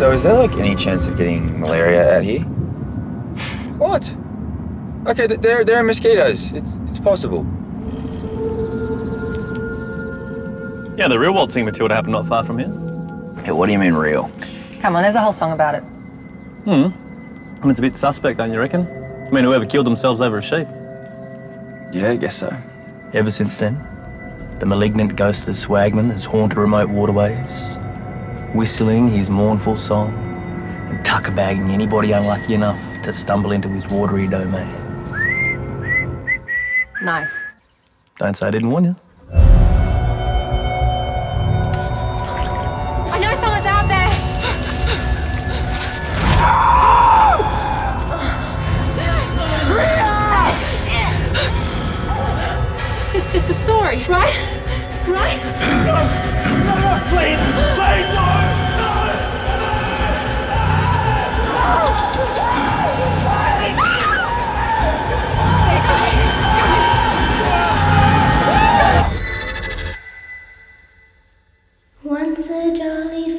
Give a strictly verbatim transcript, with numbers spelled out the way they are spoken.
So is there like any chance of getting malaria out here? What? Okay, there, there are mosquitoes. It's, it's possible. Yeah, the real world thing Matilda happened not far from here. Yeah, what do you mean real? Come on, there's a whole song about it. Hmm. I mean, it's a bit suspect, don't you reckon? I mean, whoever killed themselves over a sheep. Yeah, I guess so. Ever since then, the malignant ghostly swagman has haunted remote waterways, whistling his mournful song and tucker-bagging anybody unlucky enough to stumble into his watery domain. Nice. Don't say I didn't warn you. I know someone's out there! No! It's just a story, right? Right? No! No, no, please! Please, no! No! No! No! Once a jolly